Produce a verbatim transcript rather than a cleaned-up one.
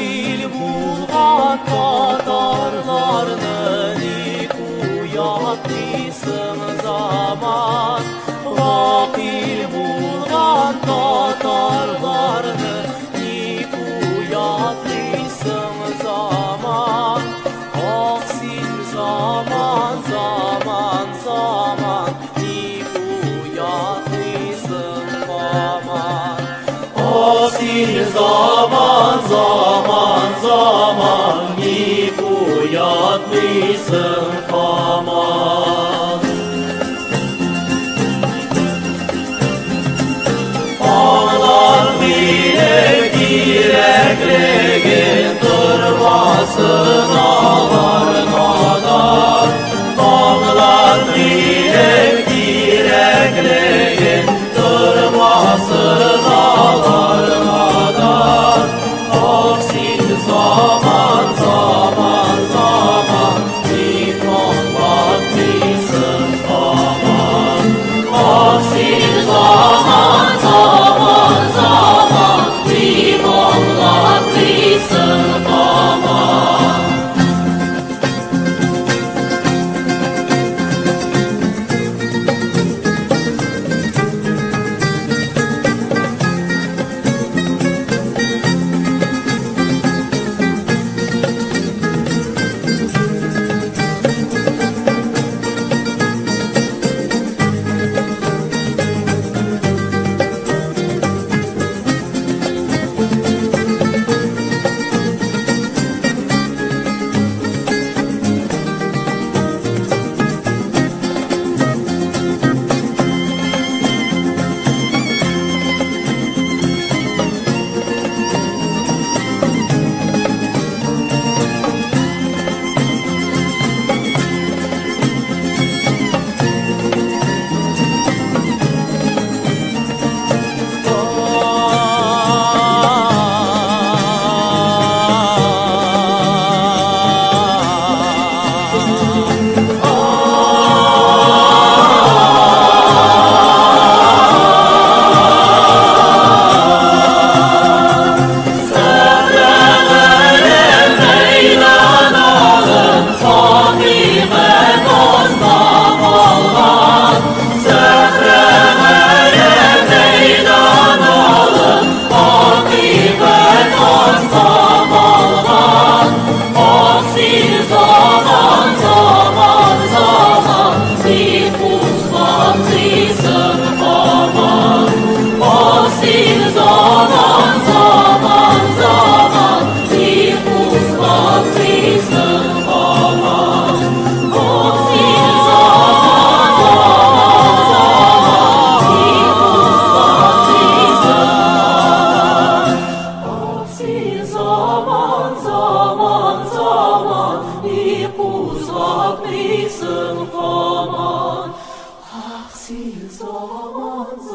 dil bulg'at tatarlarni kuyatdi zaman dil bulg'at tatarlarni kuyatdi zaman oqsin zaman zaman zaman oqsin zaman zaman zaman ni kuyatmisen aman ağlar bile direklerin durmasın ağlar kadar ağlar bile direklerin durmasın ağlar zaman zaman zaman